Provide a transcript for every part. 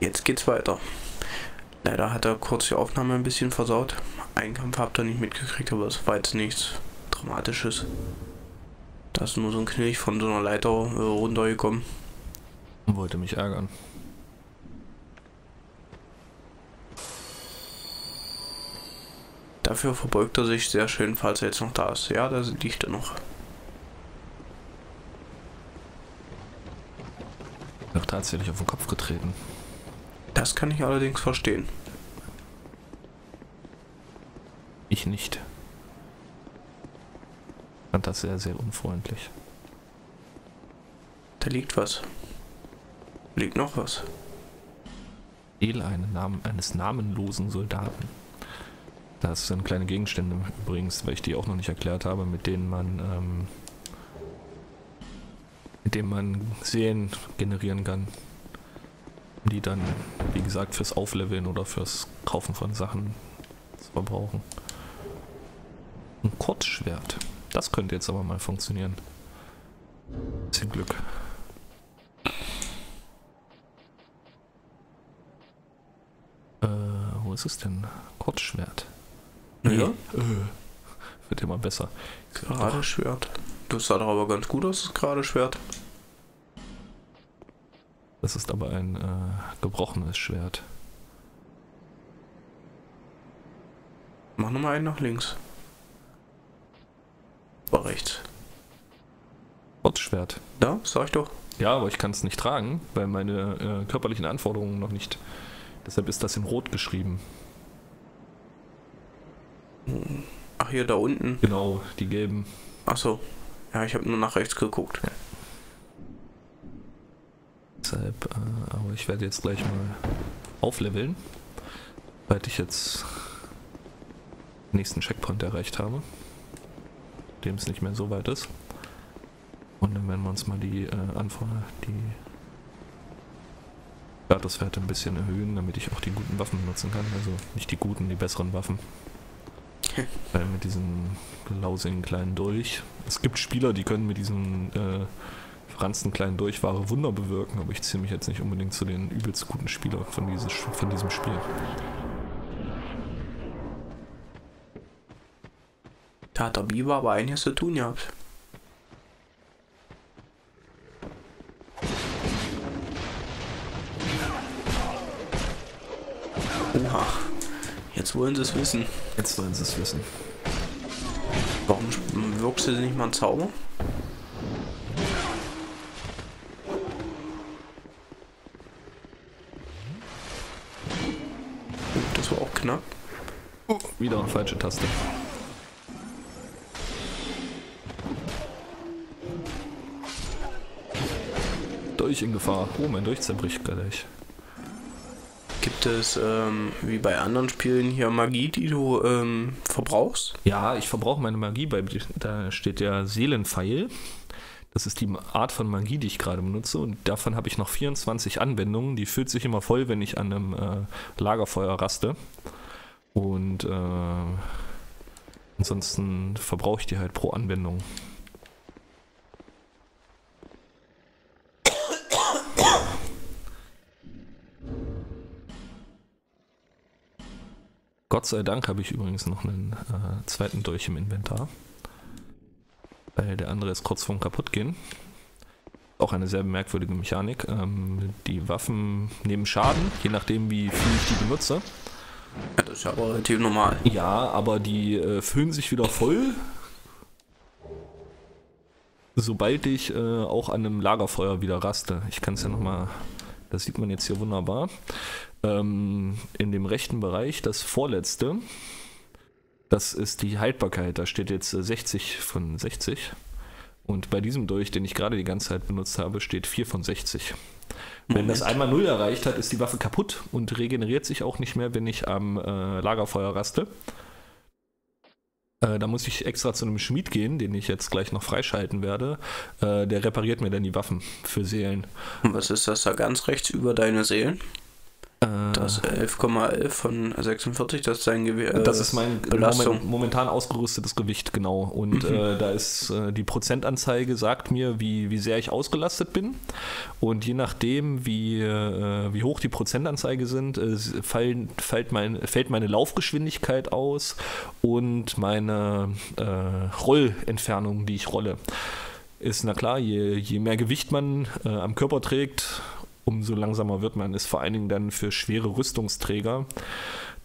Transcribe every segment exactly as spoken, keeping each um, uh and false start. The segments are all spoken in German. Jetzt geht's weiter. Leider hat er kurz die Aufnahme ein bisschen versaut. Einen Kampf habt ihr nicht mitgekriegt, aber es war jetzt nichts Dramatisches. Da ist nur so ein Knirsch von so einer Leiter äh, runtergekommen. Wollte mich ärgern. Dafür verbeugt er sich sehr schön, falls er jetzt noch da ist. Ja, da liegt er noch. Noch tatsächlich auf den Kopf getreten. Das kann ich allerdings verstehen. Ich nicht. Ich fand das sehr, sehr unfreundlich. Da liegt was. Liegt noch was. Seele einen Namen, eines namenlosen Soldaten. Das sind kleine Gegenstände übrigens, weil ich die auch noch nicht erklärt habe, mit denen man ähm, mit denen man Seelen generieren kann, die dann, wie gesagt, fürs Aufleveln oder fürs Kaufen von Sachen zu verbrauchen. Ein Kurzschwert, das könnte jetzt aber mal funktionieren. Ein bisschen Glück. Äh, wo ist es denn? Kurzschwert. Naja, äh, wird immer besser. Gerade Schwert. Das sah doch aber gerade ganz gut aus, das gerade Schwert. Das ist aber ein äh, gebrochenes Schwert. Mach nochmal einen nach links. War rechts. Kurzschwert. Ja, sag ich doch. Ja, aber ich kann es nicht tragen, weil meine äh, körperlichen Anforderungen noch nicht. Deshalb ist das in Rot geschrieben. Ach, hier da unten? Genau, die gelben. Achso. Ja, ich habe nur nach rechts geguckt. Ja. Deshalb, äh, aber ich werde jetzt gleich mal aufleveln, weil ich jetzt den nächsten Checkpoint erreicht habe, dem es nicht mehr so weit ist. Und dann werden wir uns mal die äh, Anforderungen, die Statuswerte ein bisschen erhöhen, damit ich auch die guten Waffen benutzen kann. Also nicht die guten, die besseren Waffen. Weil mit diesem lausigen kleinen Dolch. Es gibt Spieler, die können mit diesem äh, verranzten kleinen Dolch wahre Wunder bewirken, aber ich zähle mich jetzt nicht unbedingt zu den übelst guten Spielern von, dieses, von diesem Spiel. Da hat der Biber aber einiges zu tun gehabt. Oha. Jetzt wollen sie es wissen. Jetzt wollen sie es wissen. Warum wirkst du nicht mal einen Zauber? Das war auch knapp. Oh, wieder eine falsche Taste. Dolch in Gefahr. Oh, mein Dolch zerbricht gleich. Gibt es, ähm, wie bei anderen Spielen hier, Magie, die du ähm, verbrauchst? Ja, ich verbrauche meine Magie, bei, da steht ja Seelenpfeil. Das ist die Art von Magie, die ich gerade benutze, und davon habe ich noch vierundzwanzig Anwendungen. Die fühlt sich immer voll, wenn ich an einem äh, Lagerfeuer raste. Und äh, ansonsten verbrauche ich die halt pro Anwendung. Gott sei Dank habe ich übrigens noch einen äh, zweiten Dolch im Inventar, weil der andere ist kurz vorm Kaputtgehen. Auch eine sehr merkwürdige Mechanik. Ähm, die Waffen nehmen Schaden, je nachdem wie viel ich die benutze. Ja, das ist ja aber relativ normal. Ja, aber die äh, füllen sich wieder voll, sobald ich äh, auch an einem Lagerfeuer wieder raste. Ich kann es ja nochmal... Das sieht man jetzt hier wunderbar. Ähm, in dem rechten Bereich, das vorletzte, das ist die Haltbarkeit. Da steht jetzt sechzig von sechzig. Und bei diesem Dolch, den ich gerade die ganze Zeit benutzt habe, steht vier von sechzig. Moment. Wenn das einmal null erreicht hat, ist die Waffe kaputt und regeneriert sich auch nicht mehr, wenn ich am äh, Lagerfeuer raste. Äh, da muss ich extra zu einem Schmied gehen, den ich jetzt gleich noch freischalten werde. Äh, der repariert mir dann die Waffen für Seelen. Und was ist das da ganz rechts über deine Seelen? Das elf Komma elf von sechsundvierzig, das ist sein Gewicht. Äh, das ist mein Moment, momentan ausgerüstetes Gewicht, genau. Und mhm. äh, da ist äh, die Prozentanzeige sagt mir, wie, wie sehr ich ausgelastet bin. Und je nachdem, wie, äh, wie hoch die Prozentanzeige sind, äh, fallen, fällt, mein, fällt meine Laufgeschwindigkeit aus und meine äh, Rollentfernung, die ich rolle. Ist na klar, je, je mehr Gewicht man äh, am Körper trägt, umso langsamer wird man. Ist vor allen Dingen dann für schwere Rüstungsträger.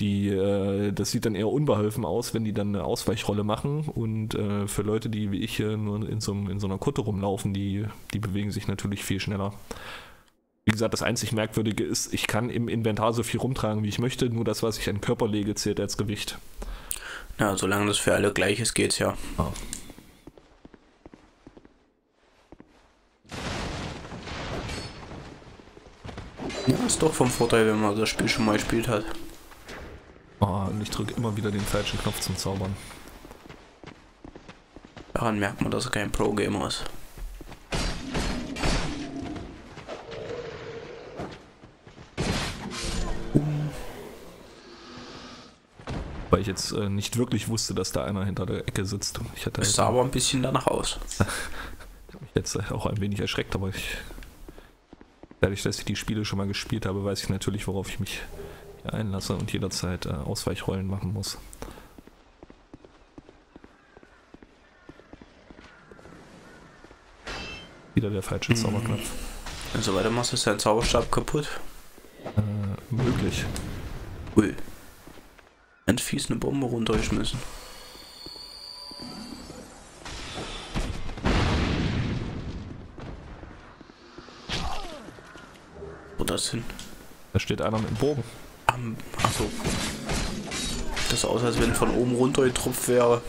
Die, äh, das sieht dann eher unbeholfen aus, wenn die dann eine Ausweichrolle machen. Und äh, für Leute, die wie ich hier nur in so, in so einer Kutte rumlaufen, die, die bewegen sich natürlich viel schneller. Wie gesagt, das einzig Merkwürdige ist, ich kann im Inventar so viel rumtragen, wie ich möchte. Nur das, was ich an Körper lege, zählt als Gewicht. Ja, solange das für alle gleich ist, geht's ja. Ah. Ja, ist doch vom Vorteil, wenn man das Spiel schon mal gespielt hat. Ah, und ich drücke immer wieder den falschen Knopf zum Zaubern. Daran merkt man, dass er kein Pro-Gamer ist. Weil ich jetzt äh, nicht wirklich wusste, dass da einer hinter der Ecke sitzt. Ich hatte es sah aber ein bisschen danach aus. Ich habe mich jetzt auch ein wenig erschreckt, aber ich... Dadurch, dass ich die Spiele schon mal gespielt habe, weiß ich natürlich, worauf ich mich hier einlasse und jederzeit äh, Ausweichrollen machen muss. Wieder der falsche Zauberknopf. Wenn du weiter machst, ist dein Zauberstab kaputt? Äh, möglich. Ui. Ganz fies eine Bombe runtergeschmissen. Das hin? Da steht einer mit dem Bogen. Um, Achso. Das sah aus, als wenn von oben runter getropft wäre.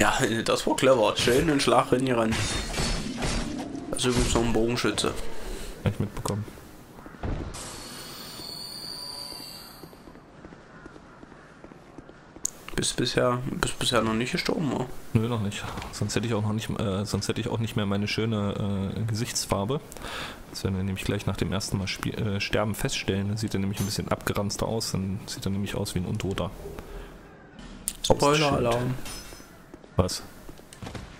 Ja, das war clever. Schön den Schlag reingerannt. Das ist übrigens noch ein Bogenschütze. Hab ich mitbekommen. Bist bisher, bist bisher noch nicht gestorben, oder? Nö, noch nicht. Sonst hätte ich auch noch nicht, äh, sonst hätte ich auch nicht mehr meine schöne äh, Gesichtsfarbe. Das werden wir nämlich gleich nach dem ersten Mal Spiel, äh, Sterben feststellen. Dann sieht er nämlich ein bisschen abgeranzter aus. Dann sieht er nämlich aus wie ein Untoter. Spoiler-Alarm. Was?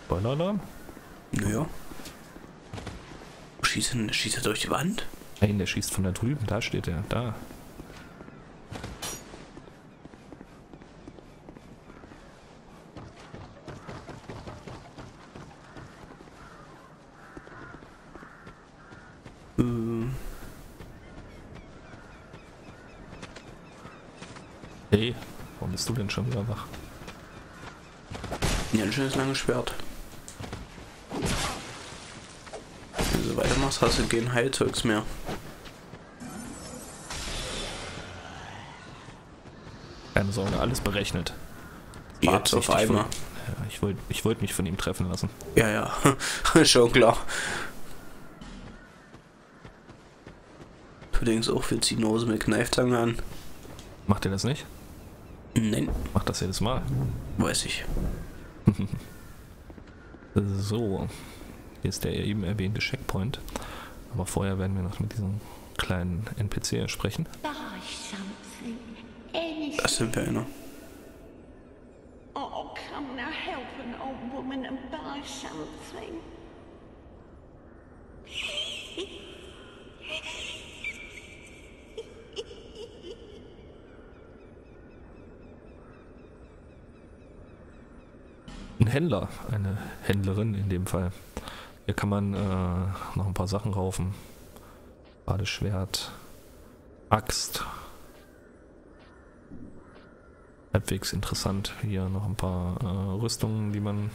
Spoiler-Alarm? Naja. Schießt er, schießt er durch die Wand? Nein, der schießt von da drüben. Da steht er. Da. Hey, warum bist du denn schon wieder wach? Ja, ein schönes langes Schwert. Wenn du so weitermachst, hast du kein Heilzeugs mehr. Keine Sorge, alles berechnet. Jetzt auf einmal. Ja, ich wollte ich wollt mich von ihm treffen lassen. Ja, ja, schon klar. Du denkst auch, wir ziehen Hose mit Kneifzange an. Macht ihr das nicht? Nein. Macht das jedes Mal? Weiß ich. So. Hier ist der eben erwähnte Checkpoint. Aber vorher werden wir noch mit diesem kleinen N P C sprechen. Das sind wir einer. Oh, come now, help an old woman and buy something. Ein Händler, eine Händlerin in dem Fall. Hier kann man äh, noch ein paar Sachen raufen. Badeschwert, Axt. Halbwegs interessant. Hier noch ein paar äh, Rüstungen, die man...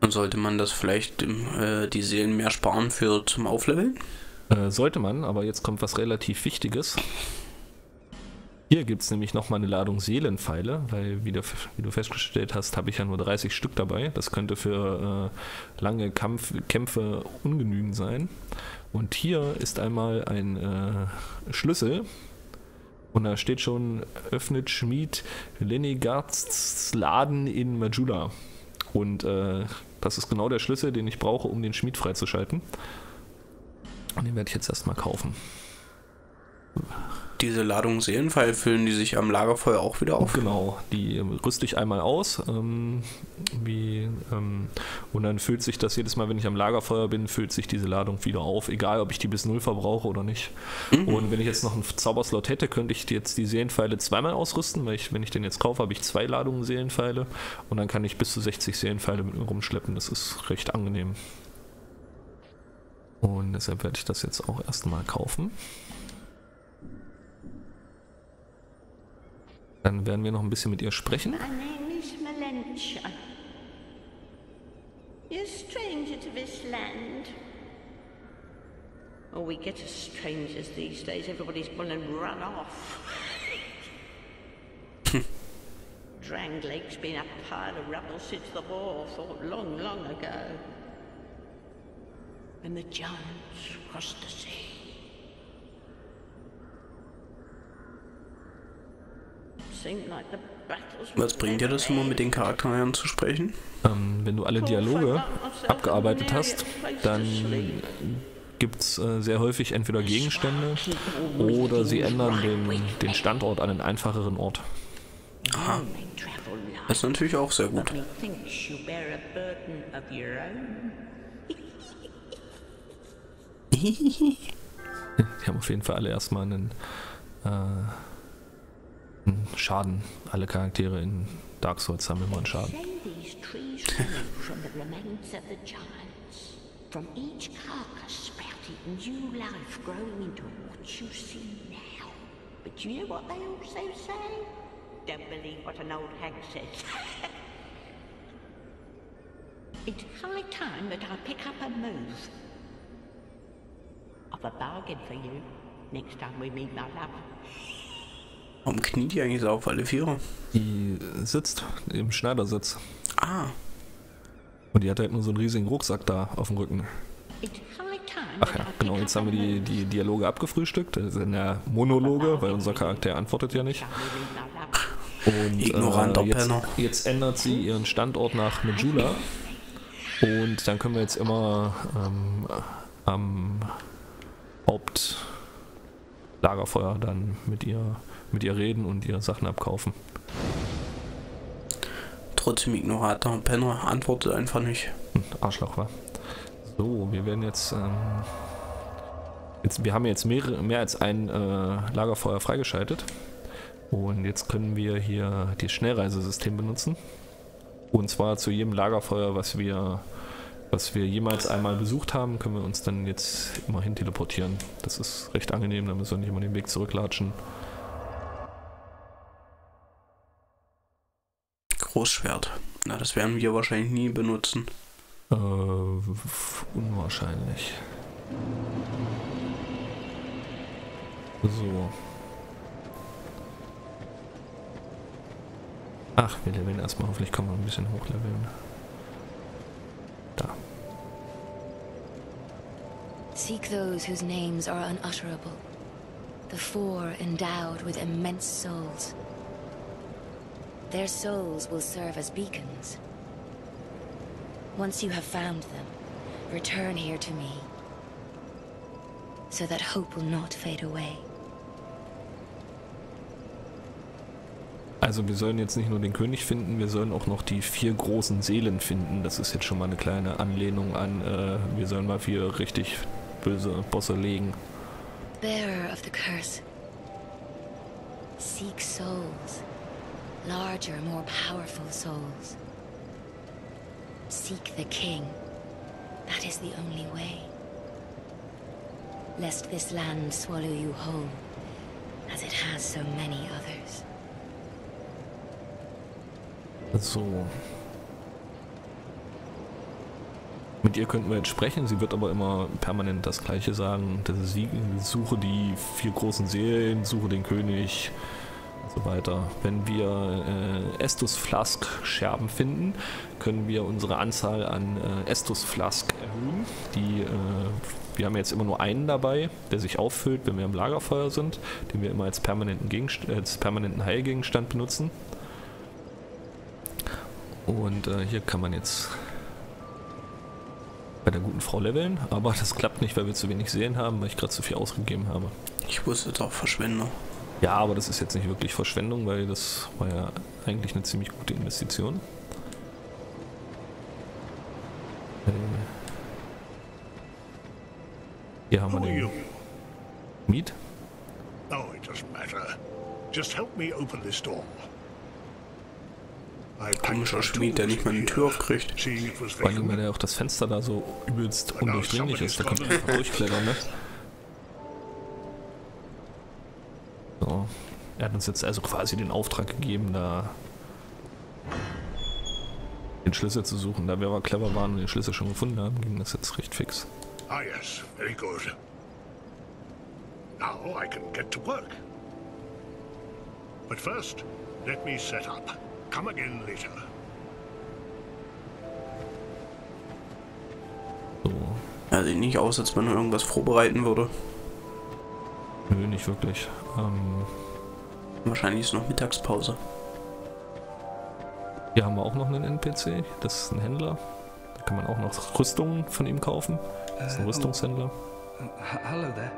Und sollte man das vielleicht äh, die Seelen mehr sparen für zum Aufleveln? Äh, sollte man, aber jetzt kommt was relativ Wichtiges. Hier gibt es nämlich nochmal eine Ladung Seelenpfeile, weil, wie du, wie du festgestellt hast, habe ich ja nur dreißig Stück dabei. Das könnte für äh, lange Kampf, Kämpfe ungenügend sein. Und hier ist einmal ein äh, Schlüssel. Und da steht schon, öffnet Schmied Lenegards Laden in Majula. Und äh, das ist genau der Schlüssel, den ich brauche, um den Schmied freizuschalten. Und den werde ich jetzt erstmal kaufen. Diese Ladung Seelenpfeil füllen die sich am Lagerfeuer auch wieder auf? Genau, die rüste ich einmal aus. Ähm, wie, ähm, und dann füllt sich das jedes Mal, wenn ich am Lagerfeuer bin, füllt sich diese Ladung wieder auf. Egal, ob ich die bis null verbrauche oder nicht. Mhm. Und wenn ich jetzt noch einen Zauberslot hätte, könnte ich jetzt die Seelenpfeile zweimal ausrüsten. Weil ich, wenn ich den jetzt kaufe, habe ich zwei Ladungen Seelenpfeile. Und dann kann ich bis zu sechzig Seelenpfeile mit mir rumschleppen. Das ist recht angenehm. Und deshalb werde ich das jetzt auch erstmal kaufen. Dann werden wir noch ein bisschen mit ihr sprechen. My name is Melancha. You're stranger to this land. Oh, we get as strangers these days. Everybody's gone and run off. Drang Lake's been a pile of rubble since the war fought long, long ago. When the giants crossed the sea. Was bringt dir das immer, mit den Charakteren zu sprechen? Ähm, wenn du alle Dialoge abgearbeitet hast, dann gibt es äh, sehr häufig entweder Gegenstände oder sie ändern den, den Standort an einen einfacheren Ort. Aha. Das ist natürlich auch sehr gut. Die haben auf jeden Fall alle erstmal einen... Äh, Schaden. Alle Charaktere in Dark Souls haben immer einen Schaden. Warum kniet die eigentlich so auf alle Vierer? Die sitzt im Schneidersitz. Ah. Und die hat halt nur so einen riesigen Rucksack da auf dem Rücken. Ach ja, genau, jetzt haben wir die, die Dialoge abgefrühstückt. Das sind ja Monologe, weil unser Charakter antwortet ja nicht. Und Ignoranter äh, jetzt, jetzt ändert sie ihren Standort nach Majula. Und dann können wir jetzt immer ähm, am Hauptlagerfeuer dann mit ihr... mit ihr reden und ihre Sachen abkaufen. Trotzdem ignoranter und Penner, antwortet einfach nicht. Arschloch, wa? So, wir werden jetzt, ähm, jetzt wir haben jetzt mehrere, mehr als ein äh, Lagerfeuer freigeschaltet und jetzt können wir hier das Schnellreisesystem benutzen und zwar zu jedem Lagerfeuer, was wir was wir jemals einmal besucht haben, können wir uns dann jetzt immer hin teleportieren. Das ist recht angenehm, da müssen wir nicht immer den Weg zurücklatschen. Großschwert. Na, das werden wir wahrscheinlich nie benutzen. Äh, unwahrscheinlich. So. Ach, wir leveln erstmal. Hoffentlich kann man ein bisschen hochleveln. Da. Seek those whose names are unutterable. The four endowed with immense souls. Their souls will serve as beacons. Once you have found them, return here to me, so that hope will not fade away. Also wir sollen jetzt nicht nur den König finden, wir sollen auch noch die vier großen Seelen finden. Das ist jetzt schon mal eine kleine Anlehnung an, äh, wir sollen mal vier richtig böse Bosse legen. Bearer of the Curse. Seek souls. Larger, more powerful souls. Seek the king. That is the only way. Lest this land swallow you whole, as it has so many others. So. Mit ihr könnten wir jetzt sprechen, sie wird aber immer permanent das Gleiche sagen. Das ist sie, suche die vier großen Seelen, suche den König. So weiter. Wenn wir äh, Estus Flask Scherben finden, können wir unsere Anzahl an äh, Estus Flask erhöhen. Die, äh, wir haben jetzt immer nur einen dabei, der sich auffüllt, wenn wir am Lagerfeuer sind, den wir immer als permanenten, Gegenst als permanenten Heilgegenstand benutzen. Und äh, hier kann man jetzt bei der guten Frau leveln, aber das klappt nicht, weil wir zu wenig Seelen haben, weil ich gerade zu viel ausgegeben habe. Ich wusste doch, Verschwendung. Ja, aber das ist jetzt nicht wirklich Verschwendung, weil das war ja eigentlich eine ziemlich gute Investition. Hier haben wir den Miet. Oh, it doesn't matter. Just help me open this door. Komischer Schmied, der nicht mal eine Tür aufkriegt. Vor allem, weil er auch das Fenster da so übelst undurchdringlich ist. Da kann man einfach durchklettern, ne? So. Er hat uns jetzt also quasi den Auftrag gegeben, da den Schlüssel zu suchen. Da wir aber clever waren und den Schlüssel schon gefunden haben, ging das jetzt recht fix. Ah, yes, very good. Now I can get to work. But first, let me set up. Come again later. So. Ja, sieht nicht aus, als wenn man irgendwas vorbereiten würde. Nö, nicht wirklich. Ähm, Wahrscheinlich ist noch Mittagspause. Hier haben wir auch noch einen N P C. Das ist ein Händler. Da kann man auch noch Rüstungen von ihm kaufen. Das ist ein Rüstungshändler. Uh, uh, hello there.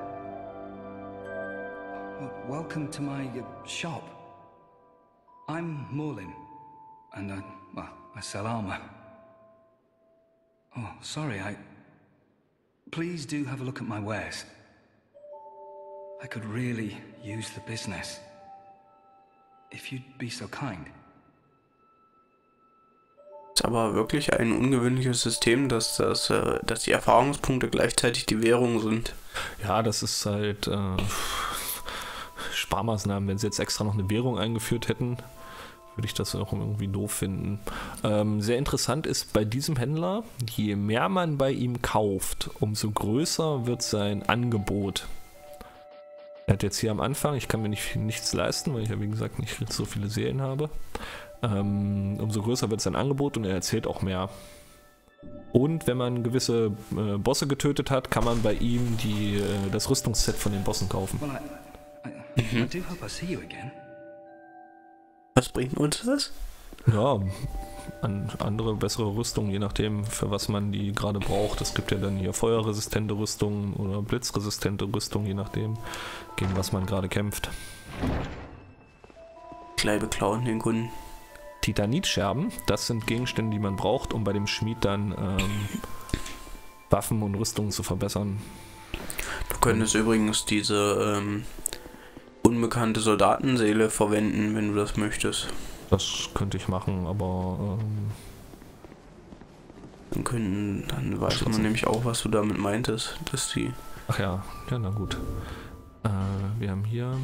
Welcome to my uh, shop. I'm Morlin, and I, well, I sell armor. Oh, sorry, I... Please do have a look at my wares. I could really use the business. If you'd be so kind. Ist aber wirklich ein ungewöhnliches System, dass, das, äh, dass die Erfahrungspunkte gleichzeitig die Währung sind. Ja, das ist halt äh, Sparmaßnahmen. Wenn sie jetzt extra noch eine Währung eingeführt hätten, würde ich das auch irgendwie doof finden. Ähm, sehr interessant ist bei diesem Händler, je mehr man bei ihm kauft, umso größer wird sein Angebot. Er hat jetzt hier am Anfang, ich kann mir nicht, nichts leisten, weil ich ja wie gesagt nicht so viele Seelen habe. Ähm, umso größer wird sein Angebot und er erzählt auch mehr. Und wenn man gewisse äh, Bosse getötet hat, kann man bei ihm die, äh, das Rüstungsset von den Bossen kaufen. Mhm. Was bringt uns das? Ja, an andere, bessere Rüstungen, je nachdem, für was man die gerade braucht. Es gibt ja dann hier feuerresistente Rüstungen oder blitzresistente Rüstungen, je nachdem, gegen was man gerade kämpft. Kleibe klauen den Kunden. Titanitscherben, das sind Gegenstände, die man braucht, um bei dem Schmied dann ähm, Waffen und Rüstungen zu verbessern. Du könntest und, übrigens diese... Ähm unbekannte Soldatenseele verwenden, wenn du das möchtest. Das könnte ich machen, aber ähm, dann können, dann weiß man nämlich auch, was du damit meintest, dass die. Ach ja, ja, na gut. Äh, wir haben hier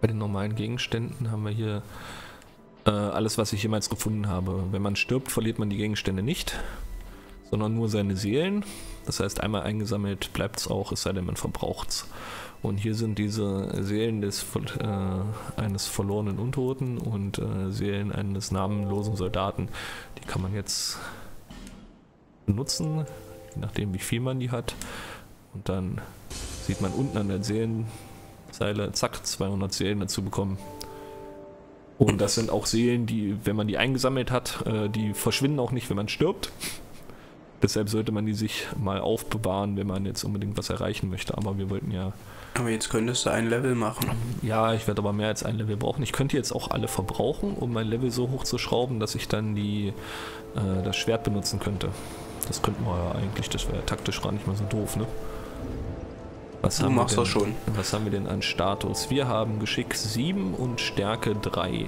bei den normalen Gegenständen haben wir hier äh, alles, was ich jemals gefunden habe. Wenn man stirbt, verliert man die Gegenstände nicht, sondern nur seine Seelen. Das heißt, einmal eingesammelt bleibt es auch, es sei denn, man verbraucht es. Und hier sind diese Seelen des, äh, eines verlorenen Untoten und äh, Seelen eines namenlosen Soldaten. Die kann man jetzt benutzen, je nachdem wie viel man die hat. Und dann sieht man unten an der Seelenzeile, zack, zweihundert Seelen dazu bekommen. Und das sind auch Seelen, die, wenn man die eingesammelt hat, äh, die verschwinden auch nicht, wenn man stirbt. Deshalb sollte man die sich mal aufbewahren, wenn man jetzt unbedingt was erreichen möchte. Aber wir wollten ja... Aber jetzt könntest du ein Level machen. Ja, ich werde aber mehr als ein Level brauchen. Ich könnte jetzt auch alle verbrauchen, um mein Level so hoch zu schrauben, dass ich dann die, äh, das Schwert benutzen könnte. Das könnten wir ja eigentlich, das wäre ja taktisch gar nicht mal so doof, ne? Was du haben machst wir denn, das schon. Was haben wir denn an Status? Wir haben Geschick sieben und Stärke drei.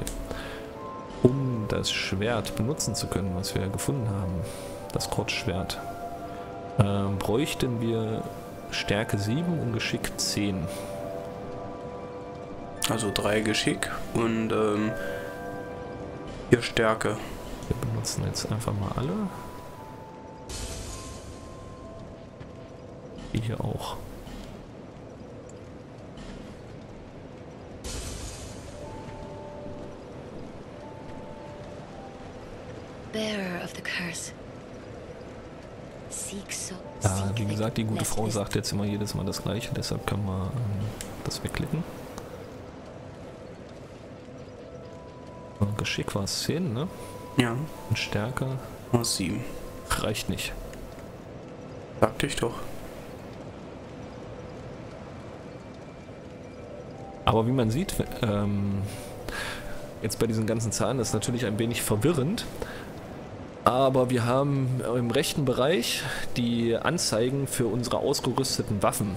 Um das Schwert benutzen zu können, was wir ja gefunden haben. Das Kreuzschwert. Ähm, bräuchten wir Stärke sieben und Geschick zehn. Also drei Geschick und ähm, vier Stärke. Wir benutzen jetzt einfach mal alle. Die hier auch. Bearer of the Curse. Ja, wie gesagt, die gute Frau sagt jetzt immer jedes Mal das Gleiche, deshalb kann man ähm, das wegklicken. Geschick war es zehn, ne? Ja. Und Stärke? Aus sieben. Reicht nicht. Sagte ich doch. Aber wie man sieht, ähm, jetzt bei diesen ganzen Zahlen ist natürlich ein wenig verwirrend. Aber wir haben im rechten Bereich die Anzeigen für unsere ausgerüsteten Waffen.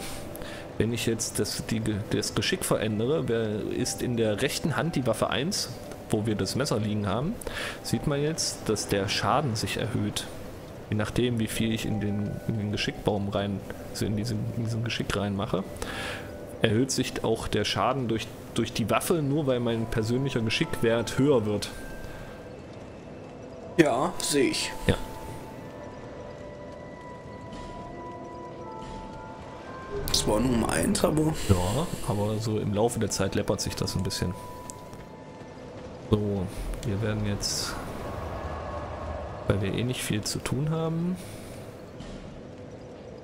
Wenn ich jetzt das, die, das Geschick verändere, ist in der rechten Hand die Waffe eins, wo wir das Messer liegen haben, sieht man jetzt, dass der Schaden sich erhöht. Je nachdem, wie viel ich in den, in den Geschickbaum rein, also in diesem, in diesem Geschick reinmache, erhöht sich auch der Schaden durch, durch die Waffe, nur weil mein persönlicher Geschickwert höher wird. Ja, sehe ich. Ja. Das war nur mal eins, aber... Ja, aber so im Laufe der Zeit läppert sich das ein bisschen. So, wir werden jetzt... Weil wir eh nicht viel zu tun haben...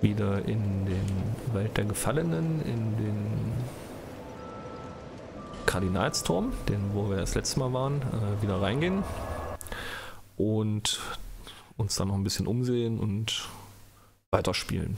Wieder in den Wald der Gefallenen, in den... Kardinalsturm, den wo wir das letzte Mal waren, äh, wieder reingehen. Und uns dann noch ein bisschen umsehen und weiterspielen.